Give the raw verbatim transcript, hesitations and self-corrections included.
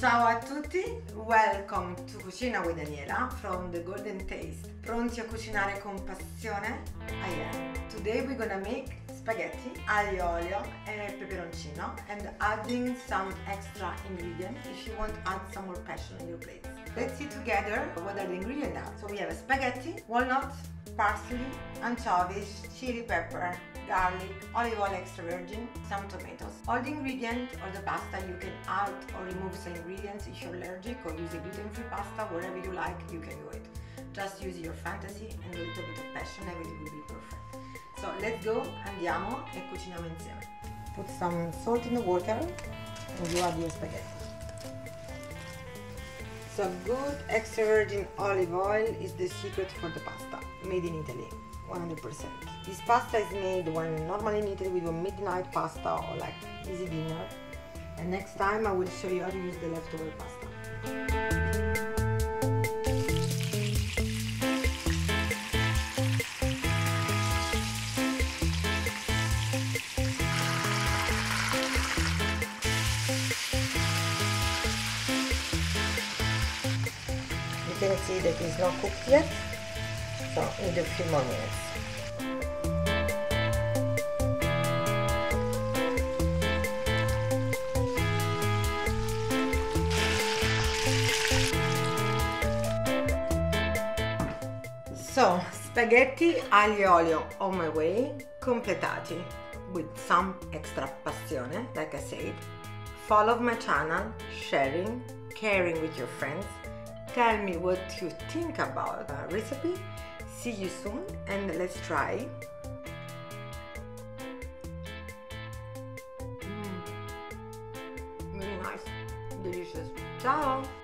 Ciao a tutti, welcome to Cucina with Daniela from The Golden Taste. Pronti a cucinare con passione? I am. Today we're gonna make spaghetti, aglio olio e peperoncino, and adding some extra ingredients if you want to add some more passion in your plate. Let's see together what are the ingredients are. So we have spaghetti, walnuts, parsley, anchovies, chili pepper, garlic, olive oil extra virgin, some tomatoes. All the ingredients or the pasta you can add or remove some ingredients if you're allergic, or use a gluten-free pasta, wherever you like you can do it. Just use your fantasy and a little bit of passion, everything will be perfect. So let's go, andiamo e cuciniamo insieme. Put some salt in the water and you add your spaghetti. So good extra virgin olive oil is the secret for the pasta, made in Italy, one hundred percent. This pasta is made when normally in Italy we do midnight pasta or like easy dinner. And next time I will show you how to use the leftover pasta. You can see that it's not cooked yet, so need a few more minutes. So, spaghetti aglio olio on my way, completati with some extra passione, like I said. Follow my channel, sharing, caring with your friends. Tell me what you think about the recipe. See you soon and let's try. Mm, really nice, delicious. Ciao!